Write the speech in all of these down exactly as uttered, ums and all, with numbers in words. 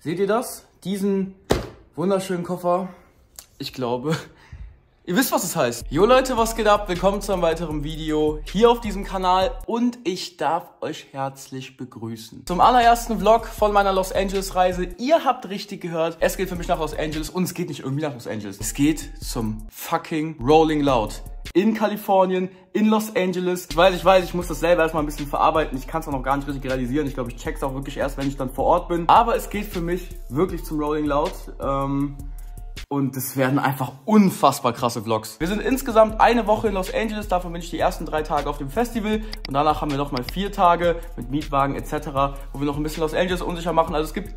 Seht ihr das? Diesen wunderschönen Koffer. Ich glaube, ihr wisst, was es heißt. Jo Leute, was geht ab? Willkommen zu einem weiteren Video hier auf diesem Kanal und ich darf euch herzlich begrüßen. Zum allerersten Vlog von meiner Los Angeles Reise. Ihr habt richtig gehört, es geht für mich nach Los Angeles und es geht nicht irgendwie nach Los Angeles. Es geht zum fucking Rolling Loud. In Kalifornien, in Los Angeles. Ich weiß, ich weiß, ich muss das selber erstmal ein bisschen verarbeiten. Ich kann es auch noch gar nicht richtig realisieren. Ich glaube, ich check's auch wirklich erst, wenn ich dann vor Ort bin. Aber es geht für mich wirklich zum Rolling Loud. Ähm... Und es werden einfach unfassbar krasse Vlogs. Wir sind insgesamt eine Woche in Los Angeles. Davon bin ich die ersten drei Tage auf dem Festival. Und danach haben wir nochmal vier Tage mit Mietwagen et cetera, wo wir noch ein bisschen Los Angeles unsicher machen. Also es gibt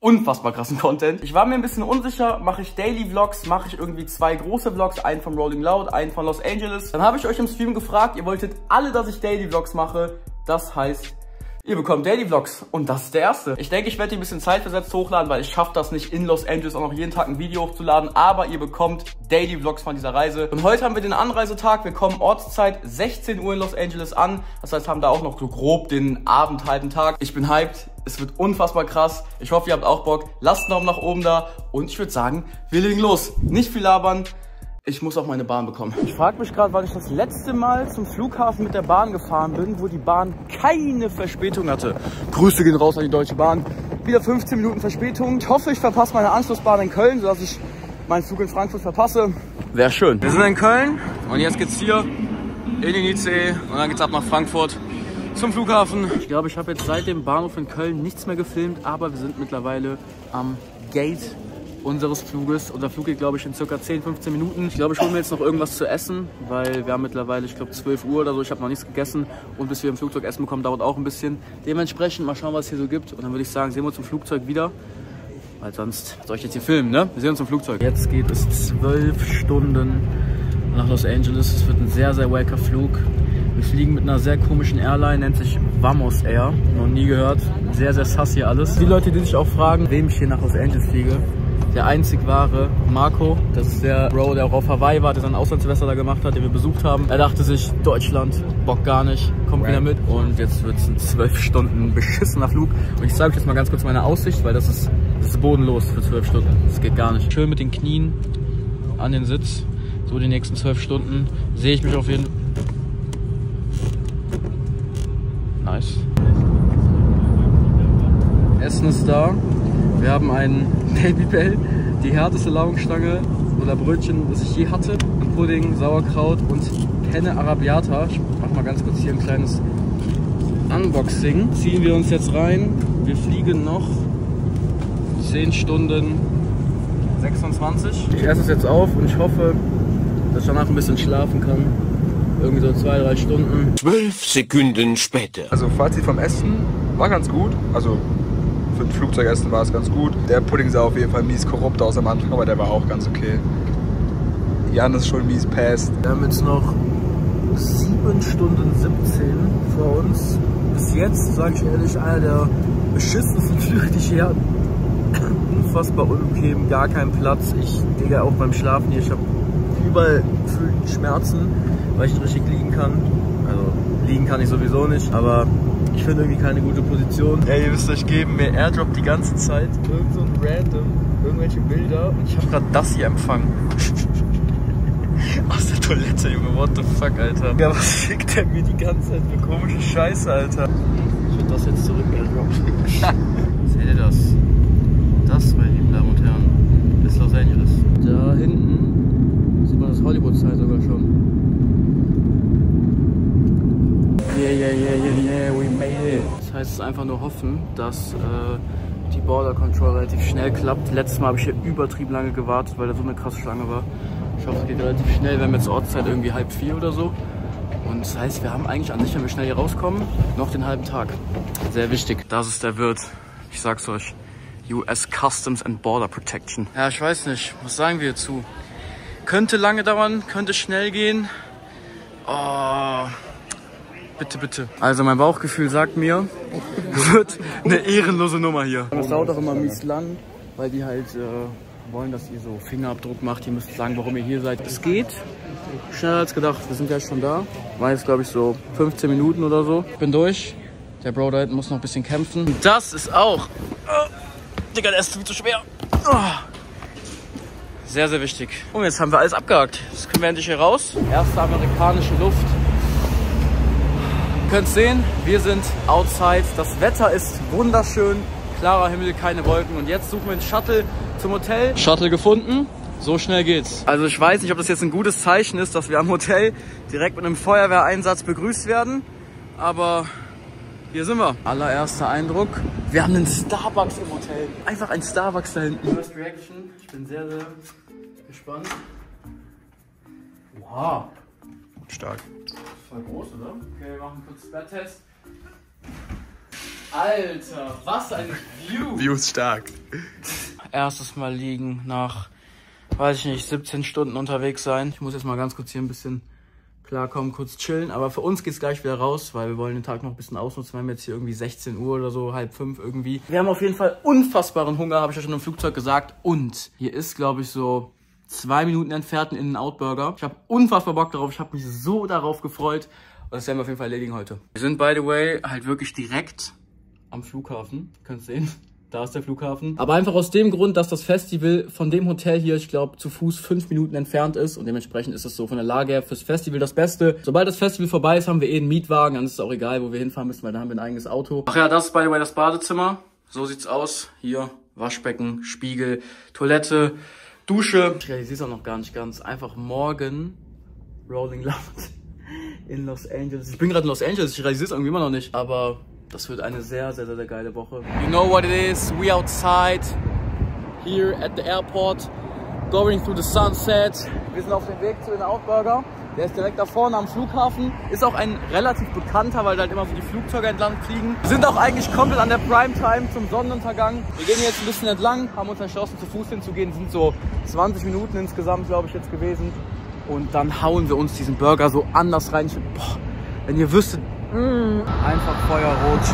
unfassbar krassen Content. Ich war mir ein bisschen unsicher. Mache ich Daily Vlogs? Mache ich irgendwie zwei große Vlogs? Einen von Rolling Loud, einen von Los Angeles. Dann habe ich euch im Stream gefragt. Ihr wolltet alle, dass ich Daily Vlogs mache. Das heißt, ihr bekommt Daily Vlogs und das ist der erste. Ich denke, ich werde die ein bisschen zeitversetzt hochladen, weil ich schaffe das nicht, in Los Angeles auch noch jeden Tag ein Video hochzuladen. Aber ihr bekommt Daily Vlogs von dieser Reise. Und heute haben wir den Anreisetag. Wir kommen Ortszeit sechzehn Uhr in Los Angeles an. Das heißt, haben da auch noch so grob den Abend, halben Tag. Ich bin hyped. Es wird unfassbar krass. Ich hoffe, ihr habt auch Bock. Lasst einen Daumen nach oben da. Und ich würde sagen, wir legen los. Nicht viel labern. Ich muss auch meine Bahn bekommen. Ich frage mich gerade, wann ich das letzte Mal zum Flughafen mit der Bahn gefahren bin, wo die Bahn keine Verspätung hatte. Grüße gehen raus an die Deutsche Bahn. Wieder fünfzehn Minuten Verspätung. Ich hoffe, ich verpasse meine Anschlussbahn in Köln, sodass ich meinen Zug in Frankfurt verpasse. Wäre schön. Wir sind in Köln und jetzt geht's hier in den I C E und dann geht's ab nach Frankfurt zum Flughafen. Ich glaube, ich habe jetzt seit dem Bahnhof in Köln nichts mehr gefilmt, aber wir sind mittlerweile am Gate unseres Fluges. Unser Flug geht, glaube ich, in circa zehn, fünfzehn Minuten. Ich glaube, ich hole mir jetzt noch irgendwas zu essen, weil wir haben mittlerweile, ich glaube, zwölf Uhr oder so. Ich habe noch nichts gegessen und bis wir im Flugzeug Essen bekommen, dauert auch ein bisschen. Dementsprechend mal schauen, was es hier so gibt und dann würde ich sagen, sehen wir uns im Flugzeug wieder, weil sonst soll ich jetzt hier filmen, ne? Wir sehen uns im Flugzeug. Jetzt geht es zwölf Stunden nach Los Angeles. Es wird ein sehr, sehr wacker Flug. Wir fliegen mit einer sehr komischen Airline, nennt sich Vamos Air. Noch nie gehört. Sehr, sehr sass hier alles. Die Leute, die sich auch fragen, wem ich hier nach Los Angeles fliege, der einzig wahre Marco, das ist der Bro, der auch auf Hawaii war, der sein Auslandssemester da gemacht hat, den wir besucht haben. Er dachte sich, Deutschland, Bock gar nicht, kommt wieder mit. Und jetzt wird es ein zwölf Stunden beschissener Flug. Und ich zeige euch jetzt mal ganz kurz meine Aussicht, weil das ist, das ist bodenlos für zwölf Stunden. Das geht gar nicht. Schön mit den Knien an den Sitz. So die nächsten zwölf Stunden sehe ich mich auf jeden Fall. Nice. Essen ist da. Wir haben einen Baby Bell, die härteste Laugenstange oder Brötchen, das ich je hatte. Pudding, Sauerkraut und Penne Arabiata. Ich mache mal ganz kurz hier ein kleines Unboxing. Ziehen wir uns jetzt rein. Wir fliegen noch zehn Stunden sechsundzwanzig. Ich esse es jetzt auf und ich hoffe, dass ich danach ein bisschen schlafen kann. Irgendwie so zwei, drei Stunden. Zwölf Sekunden später. Also Fazit vom Essen war ganz gut. Also für ein Flugzeugessen war es ganz gut. Der Pudding sah auf jeden Fall mies korrupt aus am Anfang, aber der war auch ganz okay. Jan ist schon mies pest. Wir haben jetzt noch sieben Stunden siebzehn vor uns. Bis jetzt, sage ich ehrlich, einer der beschissensten Flüge, die ich hier hatte. Unfassbar unbequem, gar kein Platz. Ich, Digga, auch beim Schlafen hier, ich habe überall Schmerzen, weil ich nicht richtig liegen kann. Also liegen kann ich sowieso nicht, aber ich finde irgendwie keine gute Position. Ey, ihr müsst euch geben, mir airdroppt die ganze Zeit irgend so ein random, irgendwelche Bilder und ich habe gerade das hier empfangen. Aus der Toilette, Junge, what the fuck, Alter. Ja, was schickt der mir die ganze Zeit für komische Scheiße, Alter. Ich würde das jetzt zurück airdroppen. Seht ihr das? Das, meine lieben Damen und Herren, ist Los Angeles. Da hinten sieht man das Hollywood-Teil sogar schon. Yeah, yeah, yeah, yeah, yeah, we made it. Das heißt, es ist einfach nur hoffen, dass äh, die Border Control relativ schnell klappt. Letztes Mal habe ich hier übertrieben lange gewartet, weil da so eine krasse Schlange war. Ich hoffe, es geht relativ schnell. Wir haben jetzt Ortszeit irgendwie halb vier oder so. Und das heißt, wir haben eigentlich an sich, wenn wir schnell hier rauskommen, noch den halben Tag. Sehr wichtig. Das ist der Wirt. Ich sag's euch. U S Customs and Border Protection. Ja, ich weiß nicht. Was sagen wir hierzu? Könnte lange dauern, könnte schnell gehen. Oh. Bitte, bitte. Also mein Bauchgefühl sagt mir, es wird eine ehrenlose Nummer hier. Das dauert auch immer mies lang, weil die halt äh, wollen, dass ihr so Fingerabdruck macht. Ihr müsst sagen, warum ihr hier seid. Es geht schneller als gedacht. Wir sind ja schon da. War jetzt, glaube ich, so fünfzehn Minuten oder so. Ich bin durch. Der Bro da hinten muss noch ein bisschen kämpfen. Und das ist auch... Oh. Digga, der ist viel zu schwer. Sehr, sehr wichtig. Und jetzt haben wir alles abgehakt. Jetzt können wir endlich hier raus. Erste amerikanische Luft. Ihr könnt sehen, wir sind outside. Das Wetter ist wunderschön. Klarer Himmel, keine Wolken. Und jetzt suchen wir den Shuttle zum Hotel. Shuttle gefunden. So schnell geht's. Also ich weiß nicht, ob das jetzt ein gutes Zeichen ist, dass wir am Hotel direkt mit einem Feuerwehreinsatz begrüßt werden. Aber hier sind wir. Allererster Eindruck. Wir haben einen Starbucks im Hotel. Einfach ein Starbucks da hinten. First Reaction. Ich bin sehr, sehr gespannt. Wow. Stark. Voll groß, oder? Okay, wir machen kurz Splattest. Alter, was ein View. View ist stark. Erstes Mal liegen nach... weiß ich nicht, siebzehn Stunden unterwegs sein. Ich muss jetzt mal ganz kurz hier ein bisschen klarkommen, kurz chillen. Aber für uns geht es gleich wieder raus, weil wir wollen den Tag noch ein bisschen ausnutzen. Wir haben jetzt hier irgendwie sechzehn Uhr oder so, halb fünf irgendwie. Wir haben auf jeden Fall unfassbaren Hunger, habe ich ja schon im Flugzeug gesagt. Und hier ist, glaube ich, so zwei Minuten entfernt ein In-N-Out Burger. Ich habe unfassbar Bock darauf. Ich habe mich so darauf gefreut. Und das werden wir auf jeden Fall erledigen heute. Wir sind, by the way, halt wirklich direkt am Flughafen. Ihr könnt es sehen. Da ist der Flughafen. Aber einfach aus dem Grund, dass das Festival von dem Hotel hier, ich glaube, zu Fuß fünf Minuten entfernt ist. Und dementsprechend ist das so von der Lage her fürs Festival das Beste. Sobald das Festival vorbei ist, haben wir eh einen Mietwagen. Dann ist es auch egal, wo wir hinfahren müssen, weil da haben wir ein eigenes Auto. Ach ja, das ist by the way das Badezimmer. So sieht's aus. Hier Waschbecken, Spiegel, Toilette, Dusche. Ich realisiere es auch noch gar nicht ganz. Einfach morgen Rolling Loud in Los Angeles. Ich bin gerade in Los Angeles. Ich realisiere es irgendwie immer noch nicht. Aber... das wird eine sehr, sehr, sehr, sehr geile Woche. You know what it is, we outside, here at the airport, going through the sunset. Wir sind auf dem Weg zu In-N-Out Burger. Der ist direkt da vorne am Flughafen. Ist auch ein relativ bekannter, weil da halt immer so die Flugzeuge entlang fliegen. Wir sind auch eigentlich komplett an der Primetime zum Sonnenuntergang. Wir gehen jetzt ein bisschen entlang, haben uns entschlossen zu Fuß hinzugehen. Sind so zwanzig Minuten insgesamt, glaube ich, jetzt gewesen. Und dann hauen wir uns diesen Burger so anders rein. Ich, boah, wenn ihr wüsstet, Mm. einfach feuerrot.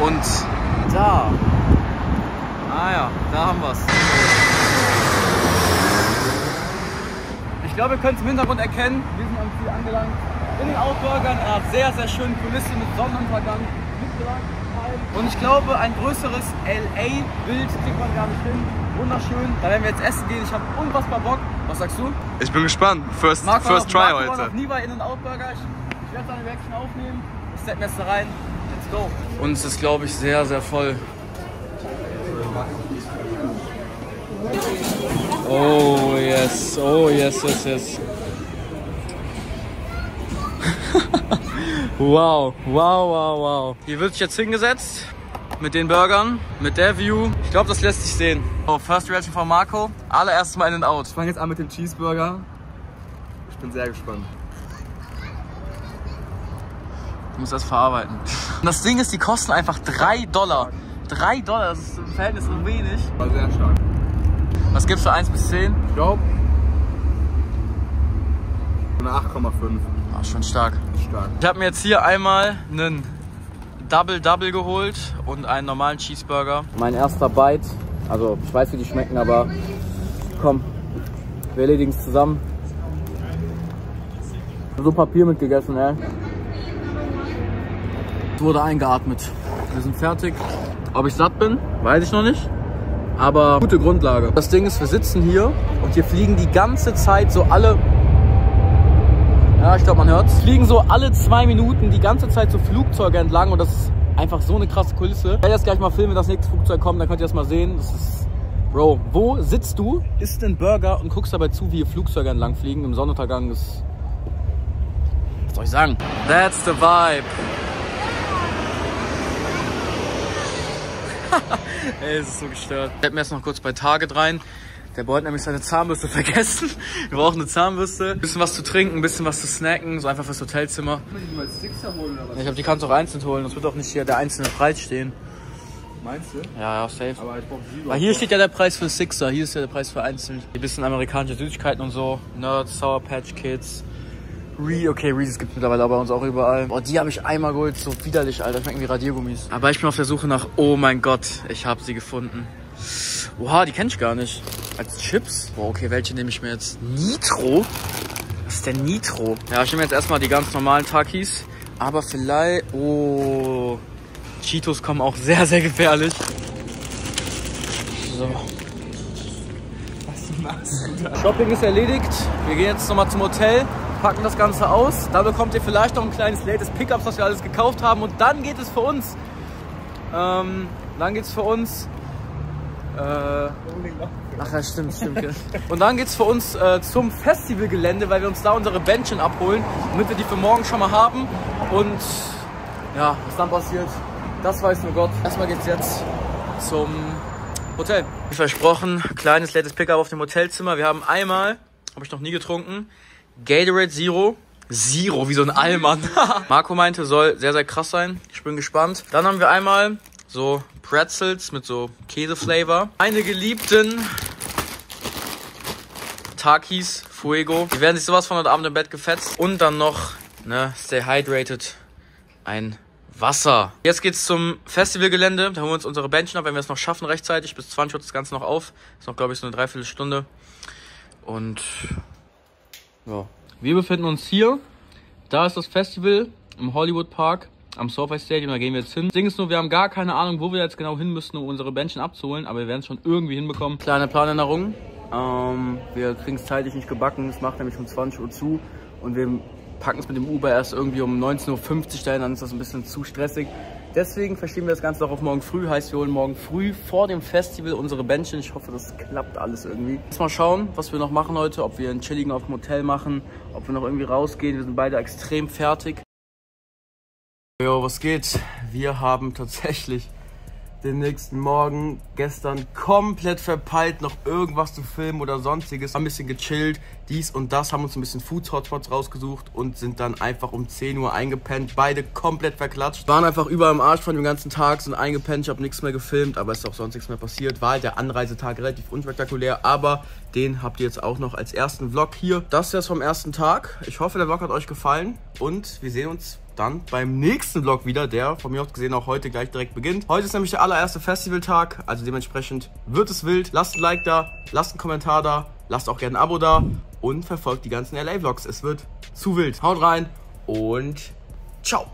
Und da. Ah ja, da haben wir's. Ich glaube, ihr könnt es im Hintergrund erkennen. Wir sind am Ziel angelangt. In den Outburgern, einer sehr, sehr schönen Kulisse mit Sonnenuntergang. Und ich glaube, ein größeres L A-Bild kriegt man gar nicht hin. Wunderschön. Da werden wir jetzt essen gehen. Ich habe unfassbar Bock. Was sagst du? Ich bin gespannt. First, Mark first noch, try Mark heute. Ich war noch nie bei In-N-Out Burger. Ich werde seine Reaction aufnehmen, ich setze mir jetzt da rein, let's go. Und es ist, glaube ich, sehr, sehr voll. Oh yes, oh yes, yes, yes. Wow, wow, wow, wow. Hier wird sich jetzt hingesetzt, mit den Burgern, mit der View. Ich glaube, das lässt sich sehen. Oh, First Reaction von Marco, allererstes Mal In-N-Out. Ich fange jetzt an mit dem Cheeseburger. Ich bin sehr gespannt. Ich muss das verarbeiten. Das Ding ist, die kosten einfach drei Dollar. drei Dollar, das ist im Verhältnis so wenig. War sehr stark. Was gibst du eins bis zehn? Ich glaube, eine acht Komma fünf. Ach, schon stark. stark. Ich habe mir jetzt hier einmal einen Double Double geholt und einen normalen Cheeseburger. Mein erster Bite. Also, ich weiß, wie die schmecken, aber komm, wir erledigen es zusammen. So Papier mitgegessen, ey. Wurde eingeatmet. Wir sind fertig. Ob ich satt bin, weiß ich noch nicht. Aber gute Grundlage. Das Ding ist, wir sitzen hier und hier fliegen die ganze Zeit so alle... ja, ich glaube, man hört es. Fliegen so alle zwei Minuten die ganze Zeit so Flugzeuge entlang und das ist einfach so eine krasse Kulisse. Ich werde jetzt gleich mal filmen, wenn das nächste Flugzeug kommt, dann könnt ihr das mal sehen. Das ist... Bro, wo sitzt du, isst einen Burger und guckst dabei zu, wie hier Flugzeuge entlang fliegen im Sonnenuntergang? Ist... was soll ich sagen? That's the vibe. Ey, es ist so gestört. Ich werde mir jetzt noch kurz bei Target rein. Der Boy hat nämlich seine Zahnbürste vergessen. Wir brauchen eine Zahnbürste. Ein bisschen was zu trinken, ein bisschen was zu snacken. So einfach fürs Hotelzimmer. Ich glaube, die kannst du auch einzeln holen. Das wird auch nicht hier der einzelne Preis stehen. Meinst du? Ja, ja, safe. Aber ich brauch sie. Weil hier steht ja der Preis für Sixer. Hier ist ja der Preis für einzeln. Ein bisschen amerikanische Süßigkeiten und so. Nerds, Sour Patch Kids. Re, okay, Reese's gibt es mittlerweile bei uns auch überall. Boah, die habe ich einmal geholt, so widerlich, Alter. Schmecken wie Radiergummis. Aber ich bin auf der Suche nach, oh mein Gott, ich habe sie gefunden. Oha, die kenne ich gar nicht. Als Chips? Boah, okay, welche nehme ich mir jetzt? Nitro? Was ist denn Nitro? Ja, ich nehme jetzt erstmal die ganz normalen Takis. Aber vielleicht, oh, Cheetos kommen auch sehr, sehr gefährlich. So. Was machst du da? Shopping ist erledigt. Wir gehen jetzt nochmal zum Hotel, packen das Ganze aus. Da bekommt ihr vielleicht noch ein kleines latest Pickup, was wir alles gekauft haben. Und dann geht es für uns. Ähm, dann geht es für uns. Äh, Ach ja, stimmt, stimmt. Ja. Und dann geht's für uns äh, zum Festivalgelände, weil wir uns da unsere Bändchen abholen, damit wir die für morgen schon mal haben. Und ja, was dann passiert, das weiß nur Gott. Erstmal geht's jetzt zum Hotel. Wie versprochen, kleines letztes Pickup auf dem Hotelzimmer. Wir haben einmal, habe ich noch nie getrunken, Gatorade Zero. Zero, wie so ein Allmann. Marco meinte, soll sehr, sehr krass sein. Ich bin gespannt. Dann haben wir einmal so Pretzels mit so Käseflavor. Meine geliebten Takis Fuego. Die werden sich sowas von heute Abend im Bett gefetzt. Und dann noch, ne, stay hydrated, ein Wasser. Jetzt geht's zum Festivalgelände. Da holen wir uns unsere Bändchen ab, wenn wir es noch schaffen rechtzeitig. Bis zwanzig Uhr das Ganze noch auf. Ist noch, glaube ich, so eine Dreiviertelstunde. Und ja. Wir befinden uns hier. Da ist das Festival im Hollywood Park. Am SoFi Stadium, da gehen wir jetzt hin. Das Ding ist nur, wir haben gar keine Ahnung, wo wir jetzt genau hin müssen, um unsere Bändchen abzuholen. Aber wir werden es schon irgendwie hinbekommen. Kleine Planänderung. Ähm, wir kriegen es zeitlich nicht gebacken. Es macht nämlich um zwanzig Uhr zu. Und wir packen es mit dem Uber erst irgendwie um neunzehn Uhr fünfzig dahin. Dann ist das ein bisschen zu stressig. Deswegen verschieben wir das Ganze noch auf morgen früh. Heißt, wir holen morgen früh vor dem Festival unsere Bändchen. Ich hoffe, das klappt alles irgendwie. Jetzt mal schauen, was wir noch machen heute. Ob wir einen Chilligen auf dem Hotel machen. Ob wir noch irgendwie rausgehen. Wir sind beide extrem fertig. Jo, was geht? Wir haben tatsächlich den nächsten Morgen gestern komplett verpeilt, noch irgendwas zu filmen oder sonstiges. Haben ein bisschen gechillt, dies und das, haben uns ein bisschen Food-Hotspots rausgesucht und sind dann einfach um zehn Uhr eingepennt. Beide komplett verklatscht. Waren einfach überall im Arsch von dem ganzen Tag, sind eingepennt, ich habe nichts mehr gefilmt, aber es ist auch sonst nichts mehr passiert. War halt der Anreisetag relativ unspektakulär, aber den habt ihr jetzt auch noch als ersten Vlog hier. Das ist jetzt vom ersten Tag. Ich hoffe, der Vlog hat euch gefallen und wir sehen uns dann beim nächsten Vlog wieder, der von mir aus gesehen auch heute gleich direkt beginnt. Heute ist nämlich der allererste Festivaltag, also dementsprechend wird es wild. Lasst ein Like da, lasst einen Kommentar da, lasst auch gerne ein Abo da und verfolgt die ganzen L A-Vlogs. Es wird zu wild. Haut rein und ciao!